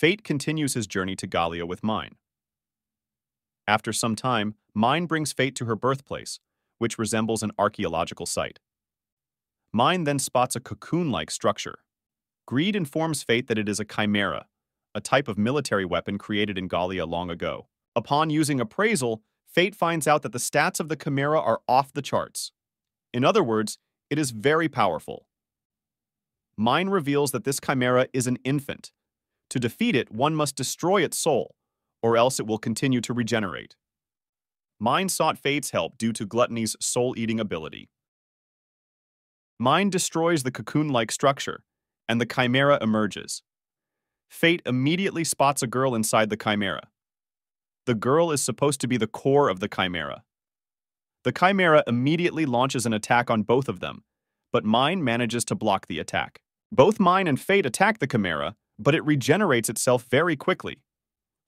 Fate continues his journey to Gallia with Myne. After some time, Myne brings Fate to her birthplace, which resembles an archaeological site. Myne then spots a cocoon-like structure. Greed informs Fate that it is a chimera, a type of military weapon created in Gallia long ago. Upon using appraisal, Fate finds out that the stats of the chimera are off the charts. In other words, it is very powerful. Myne reveals that this chimera is an infant. To defeat it, one must destroy its soul, or else it will continue to regenerate. Myne sought Fate's help due to Gluttony's soul-eating ability. Myne destroys the cocoon-like structure, and the chimera emerges. Fate immediately spots a girl inside the chimera. The girl is supposed to be the core of the chimera. The chimera immediately launches an attack on both of them, but Myne manages to block the attack. Both Myne and Fate attack the chimera, but it regenerates itself very quickly.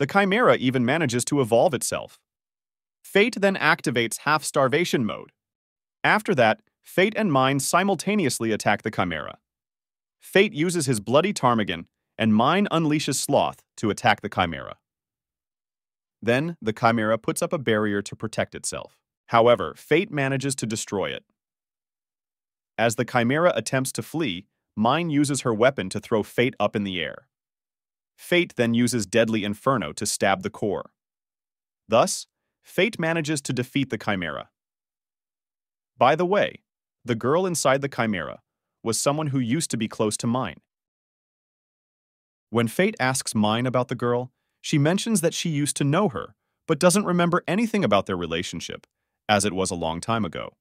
The chimera even manages to evolve itself. Fate then activates half-starvation mode. After that, Fate and Myne simultaneously attack the chimera. Fate uses his Bloody Ptarmigan, and Myne unleashes Sloth to attack the chimera. Then, the chimera puts up a barrier to protect itself. However, Fate manages to destroy it. As the chimera attempts to flee, Myne uses her weapon to throw Fate up in the air. Fate then uses Deadly Inferno to stab the core. Thus, Fate manages to defeat the chimera. By the way, the girl inside the chimera was someone who used to be close to Myne. When Fate asks Myne about the girl, she mentions that she used to know her, but doesn't remember anything about their relationship, as it was a long time ago.